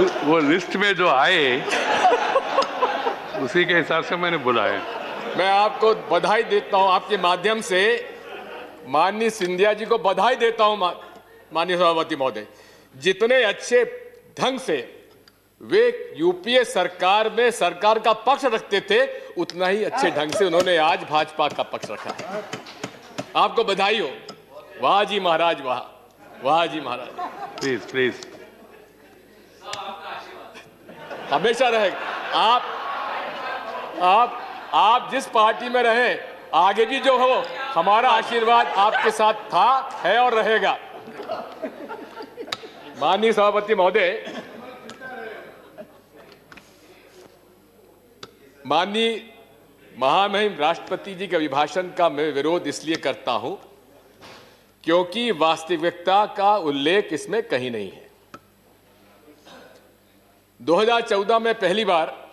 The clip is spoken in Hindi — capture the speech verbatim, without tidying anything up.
वो लिस्ट में जो आए उसी के हिसाब से मैंने बुलाए। मैं आपको बधाई देता हूं, आपके माध्यम से माननीय सिंधिया जी को बधाई देता हूं। माननीय सभापति महोदय, जितने अच्छे ढंग से वे यूपीए सरकार में सरकार का पक्ष रखते थे, उतना ही अच्छे ढंग से उन्होंने आज भाजपा का पक्ष रखा है। आपको बधाई हो। वाह जी महाराज, वाह वाह जी महाराज। प्लीज प्लीज हमेशा रहेगा। आप आप आप जिस पार्टी में रहे, आगे भी जो हो, हमारा आशीर्वाद आपके साथ था, है और रहेगा। माननीय सभापति महोदय, माननीय महामहिम राष्ट्रपति जी के अभिभाषण का मैं विरोध इसलिए करता हूं क्योंकि वास्तविकता का उल्लेख इसमें कहीं नहीं है। दो हज़ार चौदह में पहली बार